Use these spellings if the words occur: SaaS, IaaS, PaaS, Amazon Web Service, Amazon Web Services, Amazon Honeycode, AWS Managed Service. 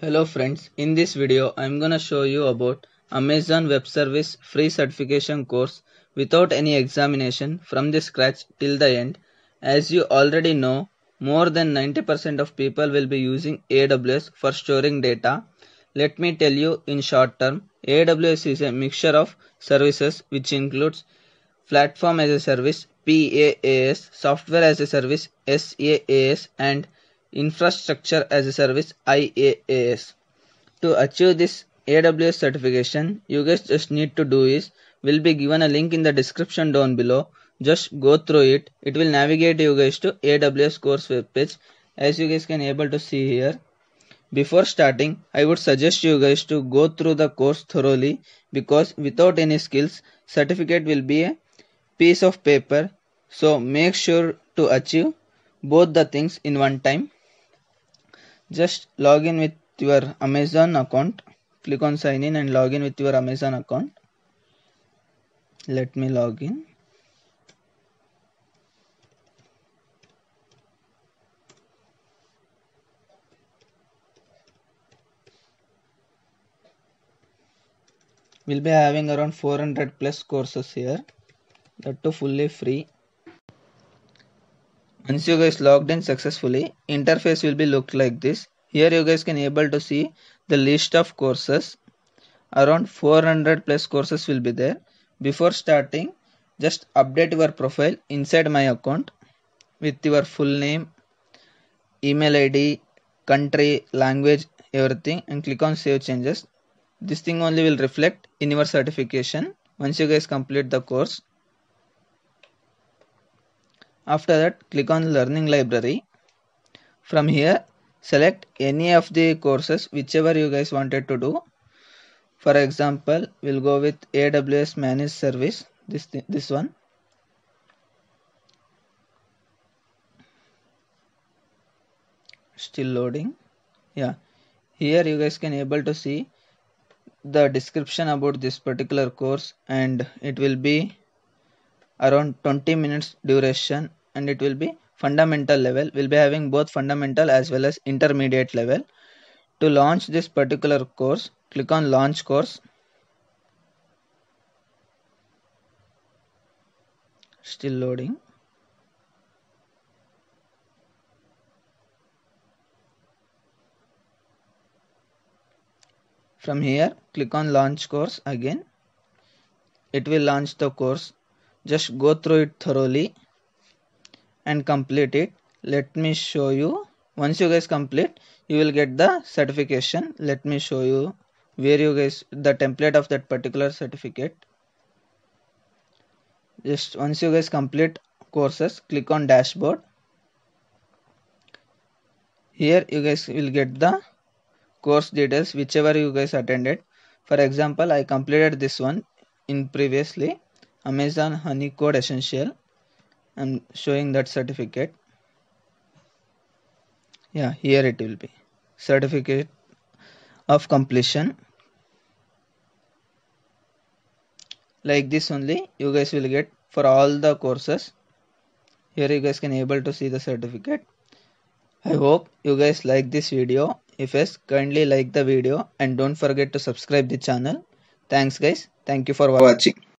Hello friends, in this video I am gonna show you about Amazon Web Service free certification course without any examination from the scratch till the end. As you already know, more than 90% of people will be using AWS for storing data. Let me tell you in short term, AWS is a mixture of services which includes platform as a service PaaS, software as a service SaaS and infrastructure as a service IaaS. To achieve this AWS certification, you guys just need to do is, will be given a link in the description down below. Just go through it. It will navigate you guys to AWS course webpage, as you guys can able to see here. Before starting, I would suggest you guys to go through the course thoroughly, because without any skills, certificate will be a piece of paper. So make sure to achieve both the things in one time. Just log in with your Amazon account. Click on sign in and log in with your Amazon account. Let me log in. We'll be having around 400 plus courses here, that too fully free. Once you guys logged in successfully, interface will be looked like this. Here you guys can able to see the list of courses. Around 400 plus courses will be there. Before starting, just update your profile inside my account with your full name, email ID, country, language, everything, and click on save changes. This thing only will reflect in your certification once you guys complete the course. After that, click on learning library. From here, select any of the courses whichever you guys wanted to do. For example, we'll go with AWS Managed Service, this one. Still loading. Yeah, here you guys can able to see the description about this particular course, and it will be around 20 minutes duration, and it will be fundamental level. We'll be having both fundamental as well as intermediate level. To launch this particular course, click on launch course. Still loading. From here, click on launch course again. It will launch the course. Just go through it thoroughly and complete it. Let me show you. Once you guys complete, you will get the certification. Let me show you where you guys the template of that particular certificate. Just once you guys complete courses, click on dashboard. Here you guys will get the course details whichever you guys attended. For example, I completed this one in previously, Amazon Honeycode Essential. I'm showing that certificate. Yeah, here it will be certificate of completion. Like this only you guys will get for all the courses. Here you guys can able to see the certificate. I hope you guys like this video. If yes, kindly like the video and don't forget to subscribe the channel. Thanks guys. Thank you for watching.